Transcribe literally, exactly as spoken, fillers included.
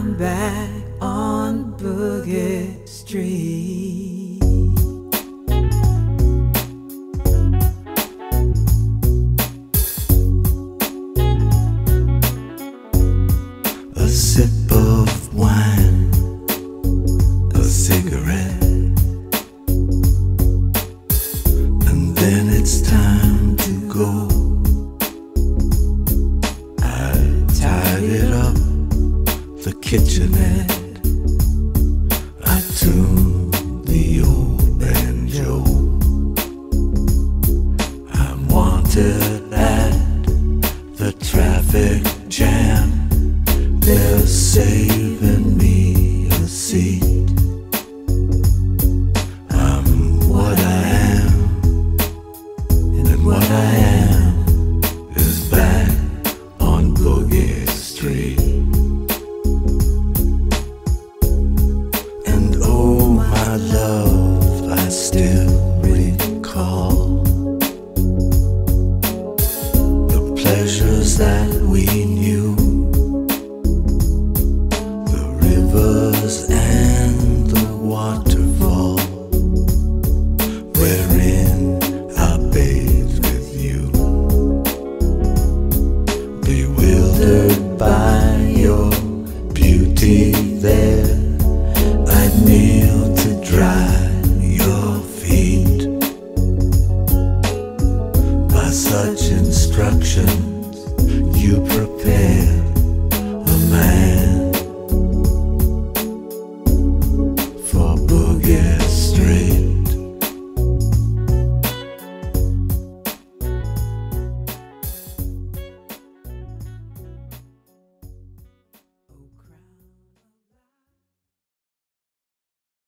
I'm back on Boogie Street. A sip of wine, a cigarette, and then it's time to go. I tied it up, the kitchenette. I tuned the old banjo. I'm wanted at the traffic jam. They're saving me a seat. I'm what I am, and what I am is back on Boogie Street. Love, I still recall the pleasures that we knew, the rivers and the waterfall, wherein I bathed with you, bewildered by